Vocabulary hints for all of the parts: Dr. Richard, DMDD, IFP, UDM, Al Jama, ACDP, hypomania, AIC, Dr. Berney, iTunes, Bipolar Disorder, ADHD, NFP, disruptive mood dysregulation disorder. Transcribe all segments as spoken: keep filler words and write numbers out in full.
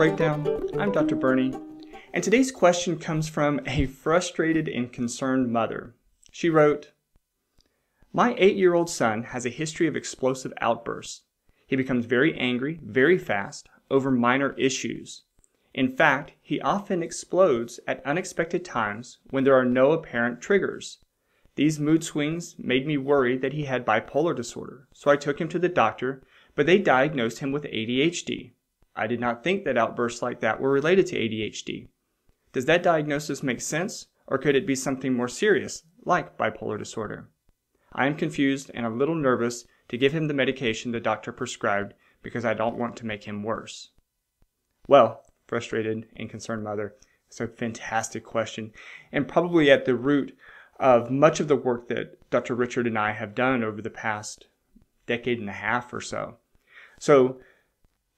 Breakdown. I'm Doctor Berney, and today's question comes from a frustrated and concerned mother. She wrote, "My eight-year-old son has a history of explosive outbursts. He becomes very angry, very fast, over minor issues. In fact, he often explodes at unexpected times when there are no apparent triggers. These mood swings made me worry that he had bipolar disorder, so I took him to the doctor, but they diagnosed him with A D H D. I did not think that outbursts like that were related to A D H D. Does that diagnosis make sense, or could it be something more serious, like bipolar disorder? I am confused and a little nervous to give him the medication the doctor prescribed because I don't want to make him worse." Well, frustrated and concerned mother, it's a fantastic question, and probably at the root of much of the work that Doctor Richard and I have done over the past decade and a half or so. So,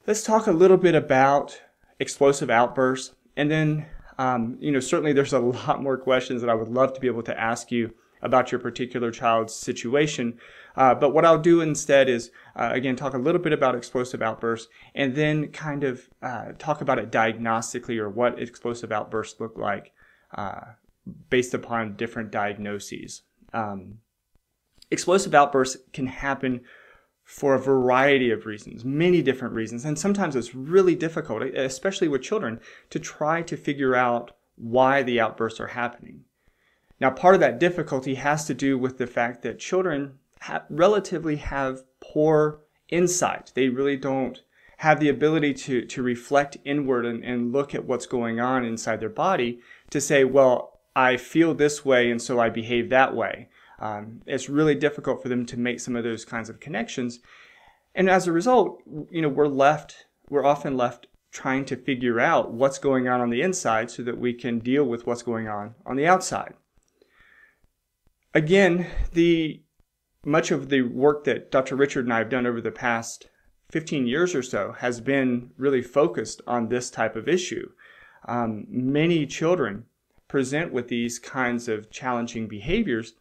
let's talk a little bit about explosive outbursts, and then, um, you know, certainly there's a lot more questions that I would love to be able to ask you about your particular child's situation. Uh, but what I'll do instead is, uh, again, talk a little bit about explosive outbursts, and then kind of uh, talk about it diagnostically, or what explosive outbursts look like uh, based upon different diagnoses. Um, explosive outbursts can happen for a variety of reasons, many different reasons, and sometimes it's really difficult, especially with children, to try to figure out why the outbursts are happening. Now, part of that difficulty has to do with the fact that children ha- relatively have poor insight. They really don't have the ability to, to reflect inward and, and look at what's going on inside their body to say, well, I feel this way and so I behave that way. Um, it's really difficult for them to make some of those kinds of connections. And as a result, you know, we're left, we're often left trying to figure out what's going on on the inside so that we can deal with what's going on on the outside. Again, the, much of the work that Doctor Richard and I have done over the past fifteen years or so has been really focused on this type of issue. Um, many children present with these kinds of challenging behaviors,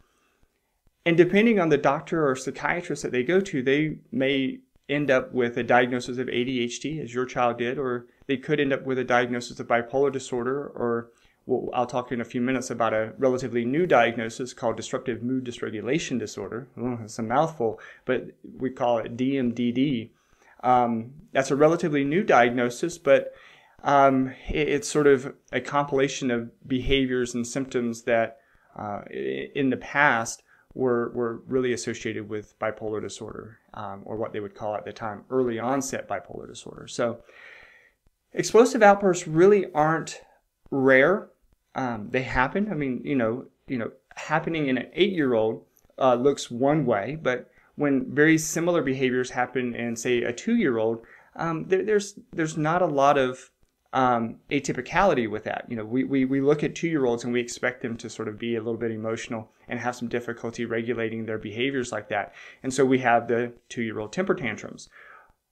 and depending on the doctor or psychiatrist that they go to, they may end up with a diagnosis of A D H D, as your child did, or they could end up with a diagnosis of bipolar disorder, or well, I'll talk in a few minutes about a relatively new diagnosis called disruptive mood dysregulation disorder. Oh, it's a mouthful, but we call it D M D D. Um, that's a relatively new diagnosis, but um, it, it's sort of a compilation of behaviors and symptoms that uh, in the past Were, were really associated with bipolar disorder, um, or what they would call at the time early onset bipolar disorder. So explosive outbursts really aren't rare. Um, they happen. I mean, you know, you know, happening in an eight-year-old uh, looks one way, but when very similar behaviors happen in, say, a two-year-old, um, there, there's there's not a lot of um, atypicality with that. You know, we, we, we look at two-year-olds and we expect them to sort of be a little bit emotional and have some difficulty regulating their behaviors like that. And so we have the two-year-old temper tantrums.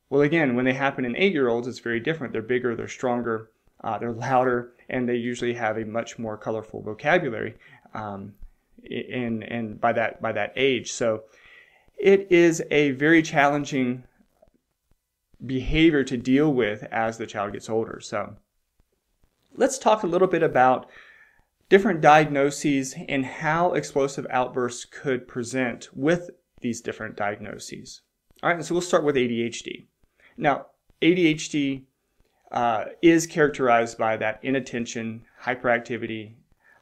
Well, again, when they happen in eight-year-olds, it's very different. They're bigger, they're stronger, uh, they're louder, and they usually have a much more colorful vocabulary um, in, in, by that, by that age. So it is a very challenging behavior to deal with as the child gets older. So let's talk a little bit about different diagnoses and how explosive outbursts could present with these different diagnoses. All right, so we'll start with A D H D. Now, A D H D uh, is characterized by that inattention, hyperactivity,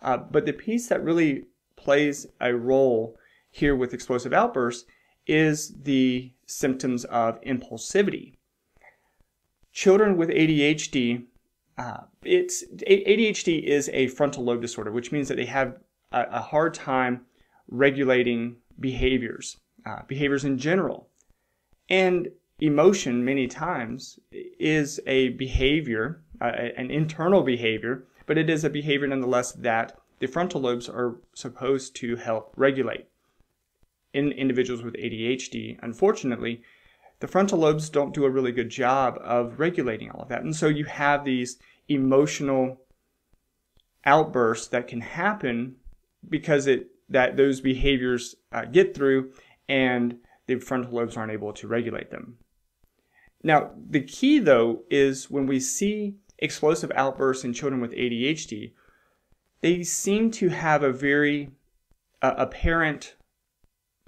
uh, but the piece that really plays a role here with explosive outbursts is the symptoms of impulsivity. Children with A D H D, uh, it's, A D H D is a frontal lobe disorder, which means that they have a, a hard time regulating behaviors, uh, behaviors in general. And emotion, many times, is a behavior, uh, an internal behavior, but it is a behavior nonetheless that the frontal lobes are supposed to help regulate. In individuals with A D H D, unfortunately, the frontal lobes don't do a really good job of regulating all of that. And so you have these emotional outbursts that can happen because it that those behaviors uh, get through and the frontal lobes aren't able to regulate them. Now, the key, though, is when we see explosive outbursts in children with A D H D, they seem to have a very uh, apparent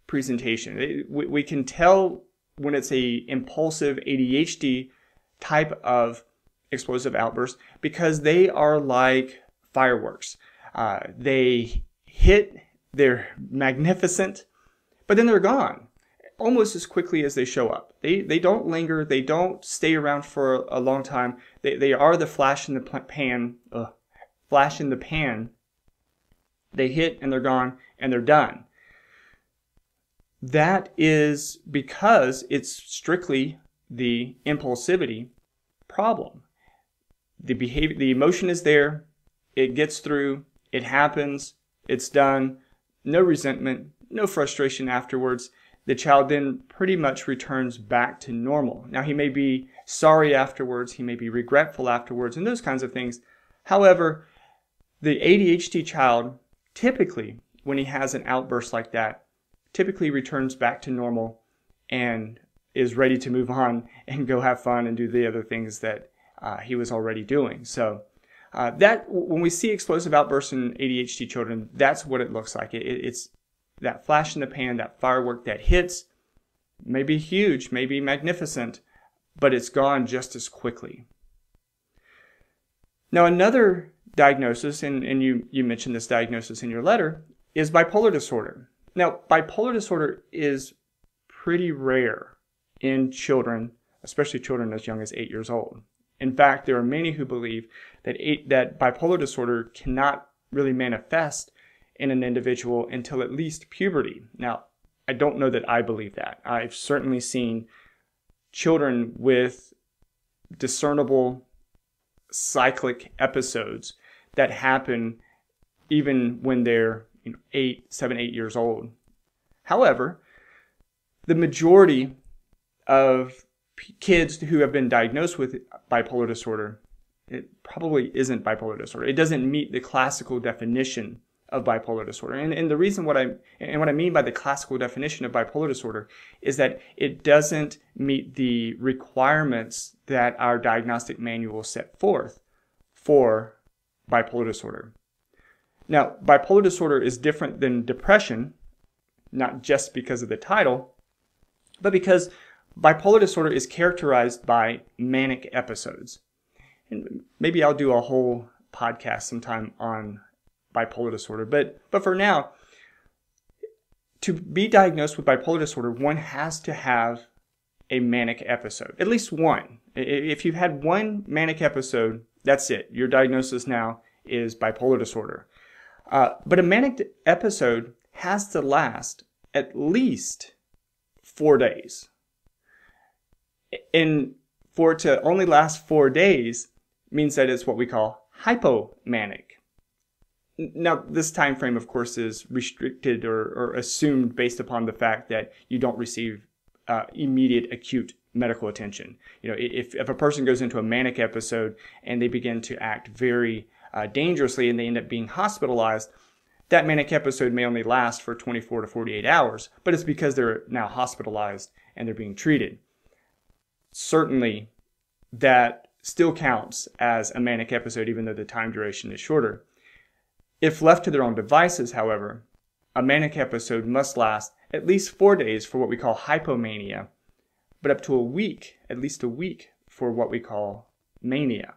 presentation. It, we, we can tell when it's a impulsive A D H D type of explosive outburst because they are like fireworks. Uh, they hit, they're magnificent, but then they're gone almost as quickly as they show up. They, they don't linger. They don't stay around for a long time. They, they are the flash in the pan. Ugh. Flash in the pan. They hit and they're gone and they're done. That is because it's strictly the impulsivity problem. The behavior, the emotion is there. It gets through. It happens. It's done. No resentment. No frustration afterwards. The child then pretty much returns back to normal. Now, he may be sorry afterwards. He may be regretful afterwards and those kinds of things. However, the A D H D child typically, when he has an outburst like that, typically returns back to normal and is ready to move on and go have fun and do the other things that uh, he was already doing. So uh, that when we see explosive outbursts in A D H D children, that's what it looks like. It, it's that flash in the pan, that firework that hits, may be huge, may be magnificent, but it's gone just as quickly. Now, another diagnosis, and, and you, you mentioned this diagnosis in your letter, is bipolar disorder. Now, bipolar disorder is pretty rare in children, especially children as young as eight years old. In fact, there are many who believe that, eight, that bipolar disorder cannot really manifest in an individual until at least puberty. Now, I don't know that I believe that. I've certainly seen children with discernible cyclic episodes that happen even when they're you know, eight, seven, eight years old. However, the majority of kids who have been diagnosed with bipolar disorder, it probably isn't bipolar disorder. It doesn't meet the classical definition of bipolar disorder. And, and the reason what I, and what I mean by the classical definition of bipolar disorder is that it doesn't meet the requirements that our diagnostic manual set forth for bipolar disorder. Now, bipolar disorder is different than depression, not just because of the title, but because bipolar disorder is characterized by manic episodes. And maybe I'll do a whole podcast sometime on bipolar disorder, but but for now, to be diagnosed with bipolar disorder, one has to have a manic episode, at least one. If you've had one manic episode, that's it. Your diagnosis now is bipolar disorder. Uh, but a manic episode has to last at least four days. And for it to only last four days means that it's what we call hypomanic. Now, this time frame, of course, is restricted or, or assumed based upon the fact that you don't receive uh, immediate acute medical attention. You know, if, if a person goes into a manic episode and they begin to act very uh, dangerously and they end up being hospitalized, that manic episode may only last for twenty-four to forty-eight hours, but it's because they're now hospitalized and they're being treated. Certainly, that still counts as a manic episode, even though the time duration is shorter. If left to their own devices, however, a manic episode must last at least four days for what we call hypomania, but up to a week, at least a week, for what we call mania.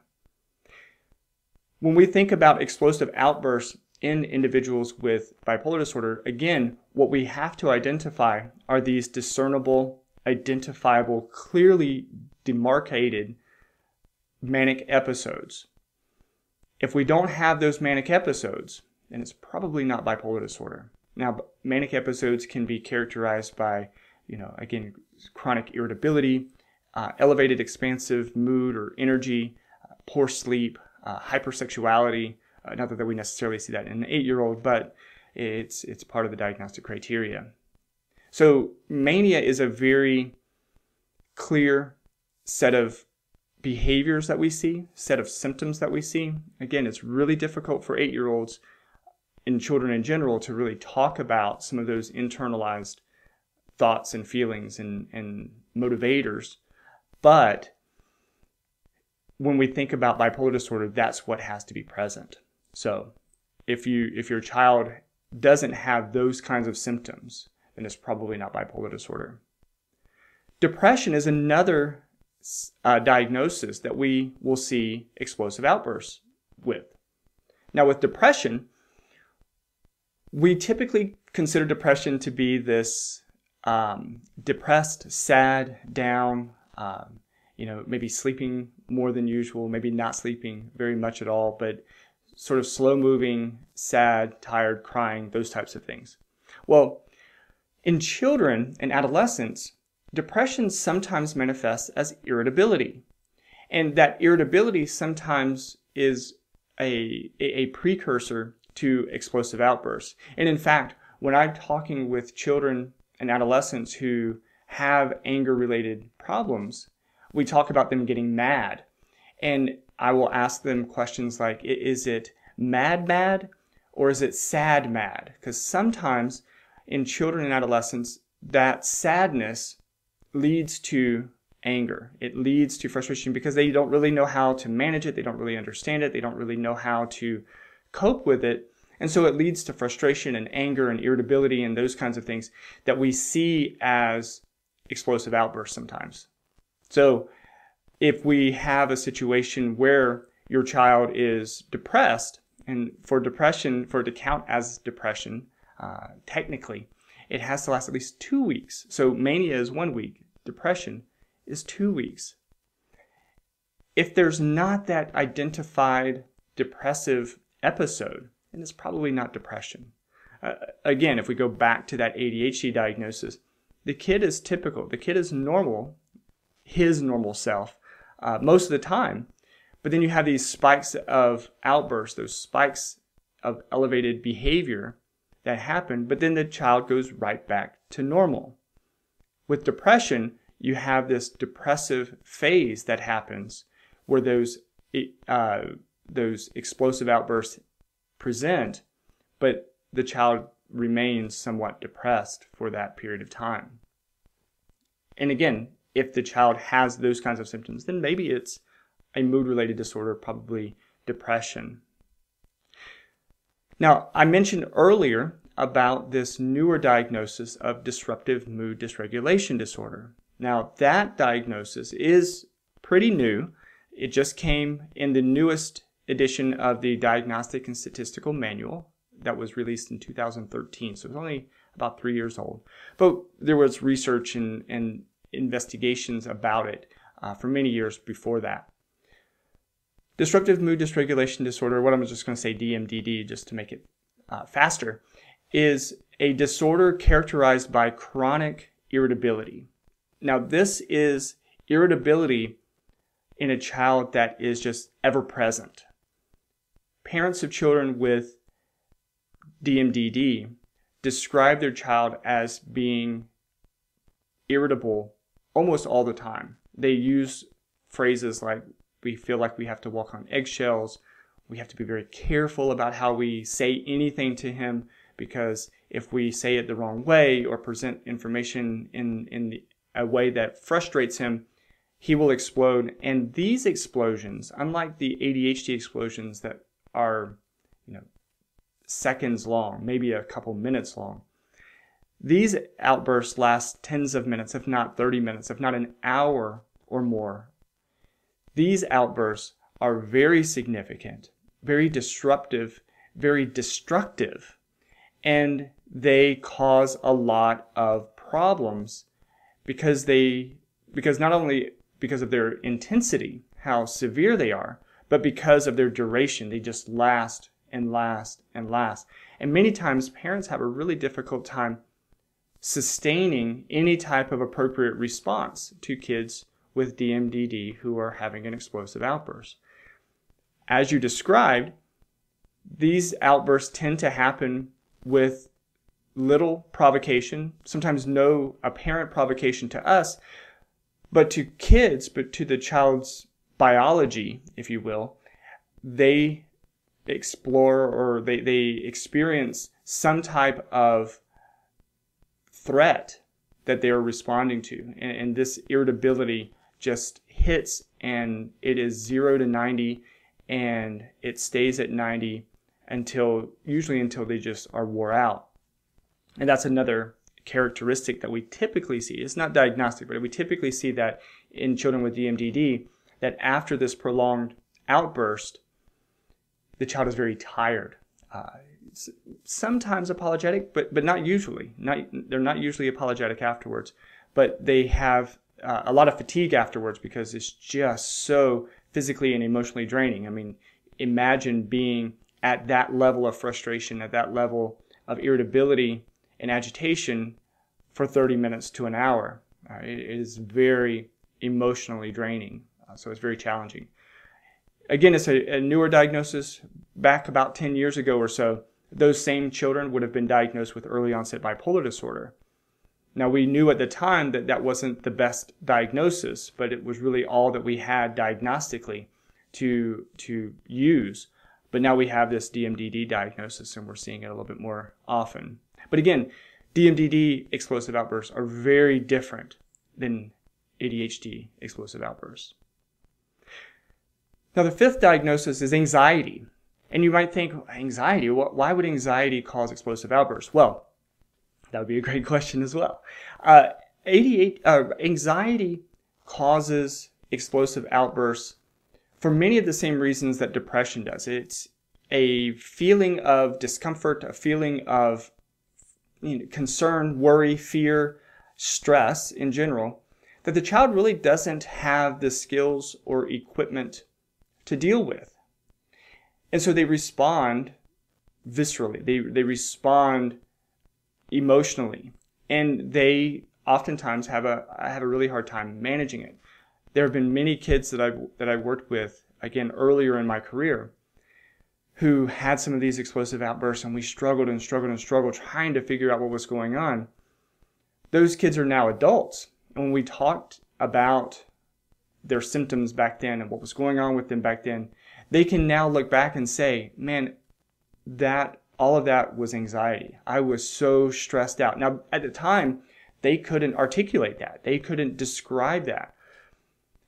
When we think about explosive outbursts in individuals with bipolar disorder, again, what we have to identify are these discernible, identifiable, clearly demarcated manic episodes. If we don't have those manic episodes, then it's probably not bipolar disorder. Now, manic episodes can be characterized by, you know, again, chronic irritability, uh, elevated expansive mood or energy, uh, poor sleep, uh, hypersexuality. Uh, not that we necessarily see that in an eight-year-old, but it's, it's part of the diagnostic criteria. So mania is a very clear set of behaviors that we see, set of symptoms that we see. Again, it's really difficult for eight-year-olds and children in general to really talk about some of those internalized thoughts and feelings and, and motivators. But when we think about bipolar disorder, that's what has to be present. So if you if your child doesn't have those kinds of symptoms, then it's probably not bipolar disorder. Depression is another uh, diagnosis that we will see explosive outbursts with. Now, with depression, we typically consider depression to be this um, depressed, sad, down, um, you know, maybe sleeping more than usual, maybe not sleeping very much at all, but sort of slow-moving, sad, tired, crying, those types of things. Well, in children and adolescents, depression sometimes manifests as irritability. And that irritability sometimes is a, a precursor to explosive outbursts. And in fact, when I'm talking with children and adolescents who have anger-related problems, we talk about them getting mad. And I will ask them questions like, is it mad mad or is it sad mad? Because sometimes in children and adolescents, that sadness leads to anger. It leads to frustration because they don't really know how to manage it. They don't really understand it. They don't really know how to cope with it. And so it leads to frustration and anger and irritability and those kinds of things that we see as explosive outbursts sometimes. So if we have a situation where your child is depressed, and for depression, for it to count as depression, uh, technically, it has to last at least two weeks. So mania is one week. Depression is two weeks. If there's not that identified depressive episode, then it's probably not depression. Uh, again, if we go back to that A D H D diagnosis, the kid is typical. The kid is normal, his normal self, uh, most of the time. But then you have these spikes of outbursts, those spikes of elevated behavior that happened, but then the child goes right back to normal. With depression, you have this depressive phase that happens where those uh, those explosive outbursts present, but the child remains somewhat depressed for that period of time. And again, if the child has those kinds of symptoms, then maybe it's a mood-related disorder, probably depression. Now, I mentioned earlier about this newer diagnosis of disruptive mood dysregulation disorder. Now, that diagnosis is pretty new. It just came in the newest edition of the Diagnostic and Statistical Manual that was released in two thousand thirteen, so it's only about three years old. But there was research and, and investigations about it uh, for many years before that. Disruptive mood dysregulation disorder, what I'm just going to say D M D D just to make it uh, faster, is a disorder characterized by chronic irritability. Now, this is irritability in a child that is just ever present. Parents of children with D M D D describe their child as being irritable almost all the time. They use phrases like, we feel like we have to walk on eggshells. We have to be very careful about how we say anything to him, because if we say it the wrong way or present information in, in the, a way that frustrates him, he will explode. And these explosions, unlike the A D H D explosions that are, you know, seconds long, maybe a couple minutes long, these outbursts last tens of minutes, if not thirty minutes, if not an hour or more. These outbursts are very significant, very disruptive, very destructive, and they cause a lot of problems because they, because not only because of their intensity, how severe they are, but because of their duration. They just last and last and last. And many times parents have a really difficult time sustaining any type of appropriate response to kids with D M D D who are having an explosive outburst. As you described, these outbursts tend to happen with little provocation, sometimes no apparent provocation to us, but to kids, but to the child's biology, if you will, they explore or they, they experience some type of threat that they are responding to, and, and this irritability just hits, and it is zero to ninety, and it stays at ninety until usually until they just are wore out. And that's another characteristic that we typically see. It's not diagnostic, but we typically see that in children with D M D D, that after this prolonged outburst, the child is very tired. Uh, sometimes apologetic, but but not usually. Not they're not usually apologetic afterwards, but they have uh, a lot of fatigue afterwards because it's just so physically and emotionally draining. I mean, imagine being at that level of frustration, at that level of irritability and agitation for thirty minutes to an hour. Uh, it is very emotionally draining, uh, so it's very challenging. Again, it's a, a newer diagnosis. Back about ten years ago or so, those same children would have been diagnosed with early onset bipolar disorder. Now, we knew at the time that that wasn't the best diagnosis, but it was really all that we had diagnostically to, to use. But now we have this D M D D diagnosis, and we're seeing it a little bit more often. But again, D M D D explosive outbursts are very different than A D H D explosive outbursts. Now, the fifth diagnosis is anxiety. And you might think, anxiety? Why would anxiety cause explosive outbursts? Well, that would be a great question as well. Uh, A D H D, uh, anxiety causes explosive outbursts for many of the same reasons that depression does. It's a feeling of discomfort, a feeling of you know, concern, worry, fear, stress in general, that the child really doesn't have the skills or equipment to deal with. And so they respond viscerally. They, they respond emotionally, and they oftentimes have a have a really hard time managing it. There have been many kids that I that I worked with, again, earlier in my career, who had some of these explosive outbursts, and we struggled and struggled and struggled trying to figure out what was going on. Those kids are now adults, and when we talked about their symptoms back then and what was going on with them back then, they can now look back and say, "Man, that." All of that was anxiety. I was so stressed out. Now, at the time, they couldn't articulate that. They couldn't describe that.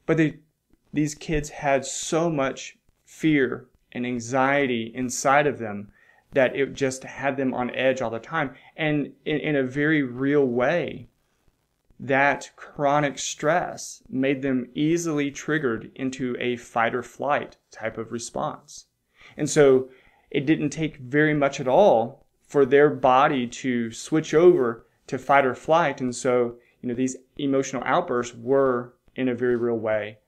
But they, these kids had so much fear and anxiety inside of them that it just had them on edge all the time. And in, in a very real way, that chronic stress made them easily triggered into a fight or flight type of response. And so it didn't take very much at all for their body to switch over to fight or flight. And so, you know, these emotional outbursts were, in a very real way,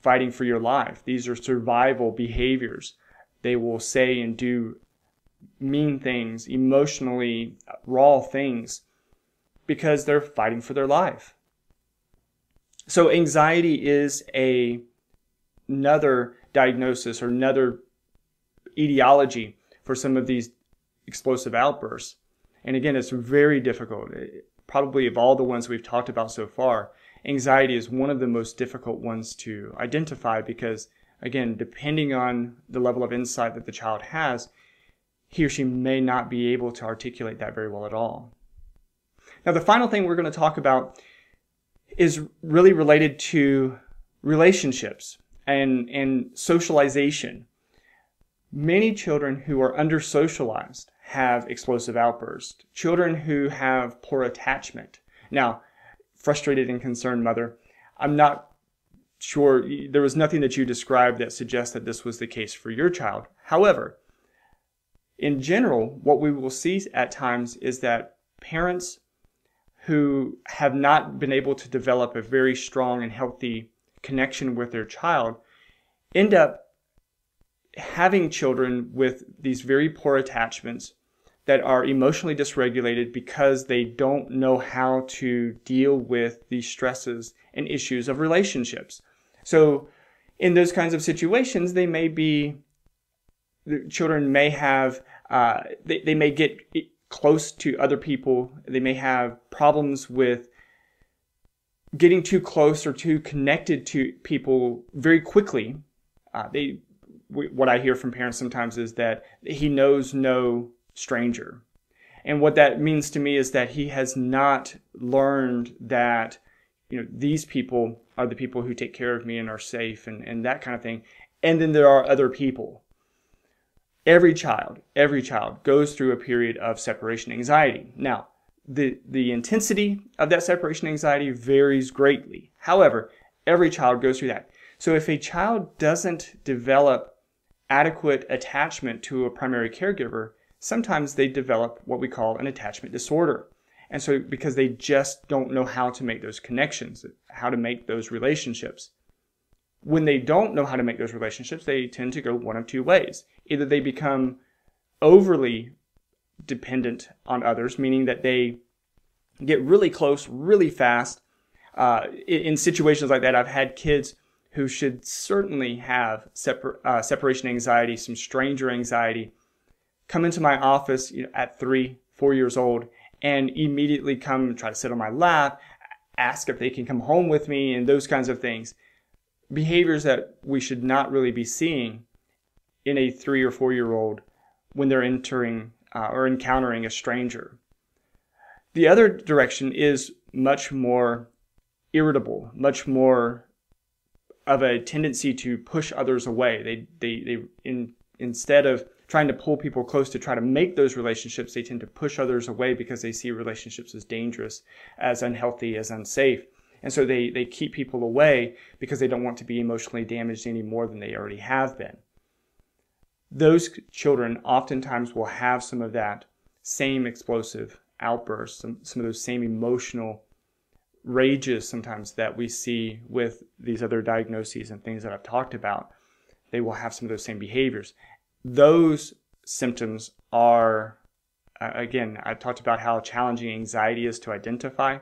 fighting for your life. These are survival behaviors. They will say and do mean things, emotionally raw things, because they're fighting for their life. So anxiety is a, another diagnosis or another etiology for some of these explosive outbursts. And again, it's very difficult. It, probably of all the ones we've talked about so far, anxiety is one of the most difficult ones to identify because, again, depending on the level of insight that the child has, he or she may not be able to articulate that very well at all. Now, the final thing we're going to talk about is really related to relationships and, and socialization. Many children who are under-socialized have explosive outbursts. Children who have poor attachment. Now, frustrated and concerned mother, I'm not sure, there was nothing that you described that suggests that this was the case for your child. However, in general, what we will see at times is that parents who have not been able to develop a very strong and healthy connection with their child end up having children with these very poor attachments that are emotionally dysregulated because they don't know how to deal with the stresses and issues of relationships. So in those kinds of situations, they may be, the children may have, uh, they, they may get close to other people. They may have problems with getting too close or too connected to people very quickly. Uh, they What I hear from parents sometimes is that he knows no stranger. And what that means to me is that he has not learned that you know, these people are the people who take care of me and are safe and, and that kind of thing. And then there are other people. Every child, every child goes through a period of separation anxiety. Now, the, the intensity of that separation anxiety varies greatly. However, every child goes through that. So if a child doesn't develop adequate attachment to a primary caregiver, sometimes they develop what we call an attachment disorder. And so because they just don't know how to make those connections, how to make those relationships. When they don't know how to make those relationships, they tend to go one of two ways. Either they become overly dependent on others, meaning that they get really close really fast. Uh, in situations like that, I've had kids who should certainly have separ- uh, separation anxiety, some stranger anxiety, come into my office, you know, at three, four years old, and immediately come and try to sit on my lap, ask if they can come home with me, and those kinds of things. Behaviors that we should not really be seeing in a three or four-year-old when they're entering uh, or encountering a stranger. The other direction is much more irritable, much more of a tendency to push others away. They, they, they in, instead of trying to pull people close to try to make those relationships, they tend to push others away because they see relationships as dangerous, as unhealthy, as unsafe. And so they, they keep people away because they don't want to be emotionally damaged any more than they already have been. Those children oftentimes will have some of that same explosive outbursts, some, some of those same emotional rages sometimes that we see with these other diagnoses and things that I've talked about. They will have some of those same behaviors. Those symptoms are, uh, again, I talked about how challenging anxiety is to identify.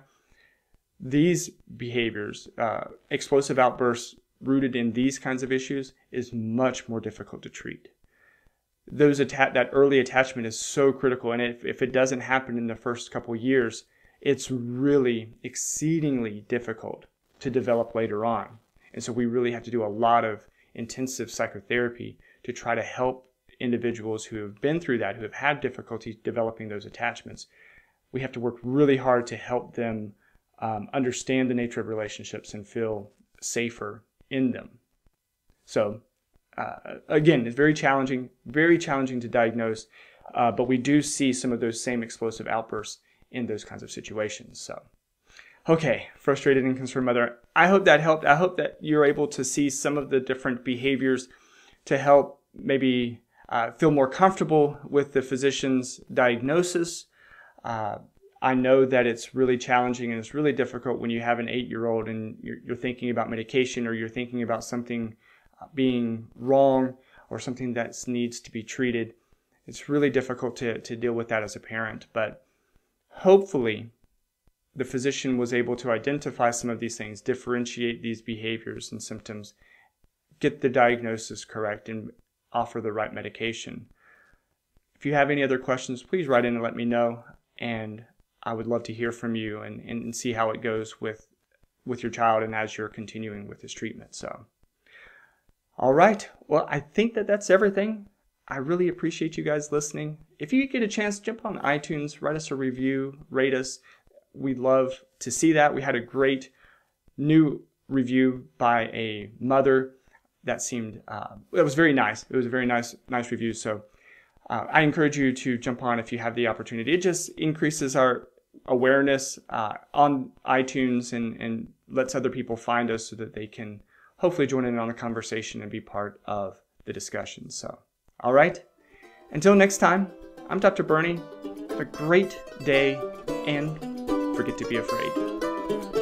These behaviors, uh, explosive outbursts rooted in these kinds of issues, is much more difficult to treat. Those atta- that early attachment is so critical, and if, if it doesn't happen in the first couple years, it's really exceedingly difficult to develop later on. And so we really have to do a lot of intensive psychotherapy to try to help individuals who have been through that, who have had difficulty developing those attachments. We have to work really hard to help them Um, understand the nature of relationships and feel safer in them. So uh, again, it's very challenging, very challenging to diagnose, uh, but we do see some of those same explosive outbursts in those kinds of situations. So, okay, frustrated and concerned mother. I hope that helped. I hope that you're able to see some of the different behaviors to help maybe uh, feel more comfortable with the physician's diagnosis. Uh, I know that it's really challenging and it's really difficult when you have an eight-year-old and you're, you're thinking about medication or you're thinking about something being wrong or something that needs to be treated. It's really difficult to, to deal with that as a parent, but hopefully the physician was able to identify some of these things, differentiate these behaviors and symptoms, get the diagnosis correct, and offer the right medication. If you have any other questions, please write in and let me know, and I would love to hear from you and, and see how it goes with, with your child and as you're continuing with his treatment. So, all right. Well, I think that that's everything. I really appreciate you guys listening. If you get a chance, jump on iTunes, write us a review, rate us. We'd love to see that. We had a great new review by a mother that seemed, uh, it was very nice. It was a very nice, nice review. So uh, I encourage you to jump on if you have the opportunity. It just increases our awareness uh, on iTunes and, and lets other people find us so that they can hopefully join in on the conversation and be part of the discussion. So, all right. Until next time, I'm Doctor Berney. Have a great day and forget to be afraid.